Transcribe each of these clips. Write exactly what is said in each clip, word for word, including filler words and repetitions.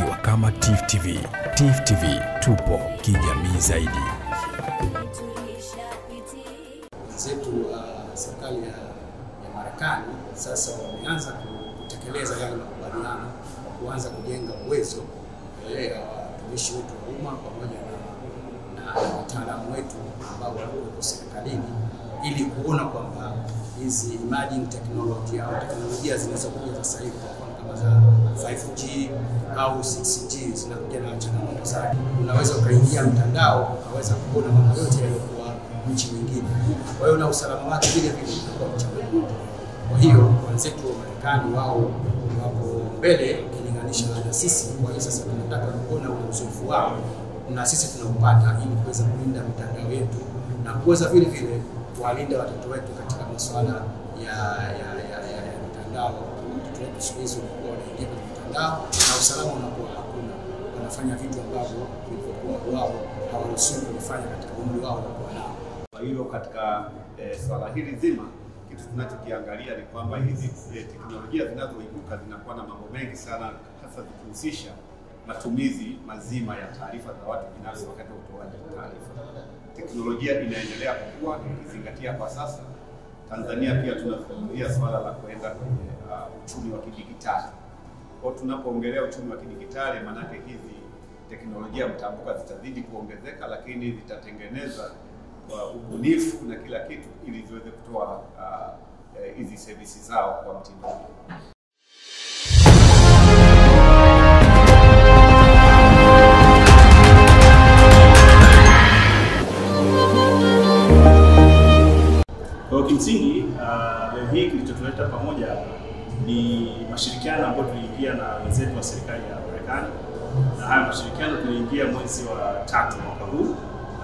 tukiwa kama Tifu T V. Tifu T V tupo kijamii zaidi. Zetu uh, serikali ya, ya Marekani sasa wameanza kutekeleza yale makubaliano kwa kuanza kujenga uwezo eh watumishi wetu wa umma pamoja na na wataalamu wetu ambao wako serikalini ili kuona kwamba hizi emerging technology au teknolojia zinazokuja sasa hivi kama za five G au six G zinakuja na changamoto zake. Unaweza ukaingia mtandao ukaweza kuona mambo yote yaliyokuwa nchi nyingine. Kwa hiyo na usalama wake vile vile kwa changamoto. Kwa hiyo wenzetu wa Marekani wao wako mbele kulinganisha na sisi. Kwa hiyo sasa tunataka kuona uzoefu wao na sisi tunaupata ili kuweza kulinda mitandao yetu na kuweza vile vile kuwalinda watoto wetu katika masuala ya ya ya ya mitandao. Tunapo sikizo kwa wanaingia kwenye mitandao na usalama unakuwa hakuna. Wanafanya vitu ambavyo vilivyokuwa wao hawaruhusiwi kufanya katika umri wao wanakuwa nao. Kwa hiyo katika eh, swala hili zima kitu tunachokiangalia ni kwamba hizi eh, teknolojia zinazoibuka zinakuwa na mambo mengi sana, hasa zikihusisha matumizi mazima ya taarifa za watu binafsi wakati wa utoaji taarifa. Teknolojia inaendelea kukua ikizingatia kwa sasa Tanzania pia tunazungumzia swala la kuenda kwenye uh, uchumi wa kidijitali. Kwa tunapoongelea uchumi wa kidijitali maana yake hizi teknolojia mtambuka zitazidi kuongezeka, lakini zitatengeneza kwa ubunifu na kila kitu ili ziweze kutoa hizi uh, uh, services zao kwa mtindo. Kimsingi leo uh, hii kilichotuleta pamoja ni mashirikiano ambayo tuliingia na wenzetu wa serikali ya Marekani, na haya mashirikiano tuliingia mwezi wa tatu mwaka huu,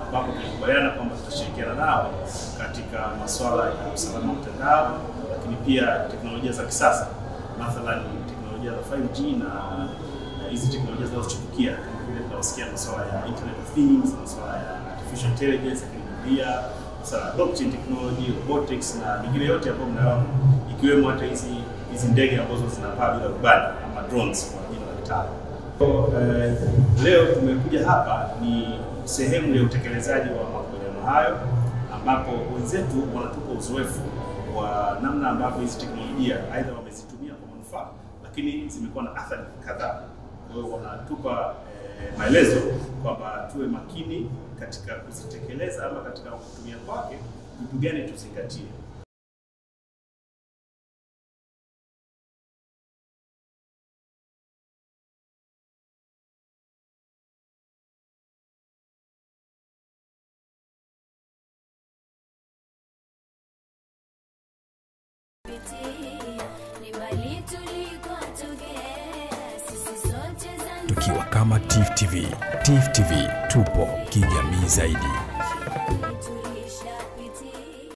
ambapo tulikubaliana kwamba tutashirikiana nao katika masuala ya usalama wa mtandao, lakini pia teknolojia za kisasa, mathalan teknolojia za five G na hizi teknolojia zinazochipukia kama vile tunasikia masuala ya internet of things, masuala ya artificial intelligence, lakini pia sala blockchain technology, robotics na mingine yote ambayo mnaona, ikiwemo hata hizi hizi ndege ambazo zinapaa bila rubani ama drones kwa jina la kitaalam. So, eh, leo tumekuja hapa ni sehemu ya utekelezaji wa makubaliano hayo, ambapo wenzetu wanatupa uzoefu wa namna ambavyo hizi teknolojia aidha wamezitumia kwa manufaa, lakini zimekuwa na athari kadhaa. Kwa hiyo wanatupa eh, maelezo kwamba tuwe makini katika kuzitekeleza ama katika kutumia kwake, vitu gani tuzingatie. Tukiwa kama Tifu T V, Tifu T V tupo kijamii zaidi.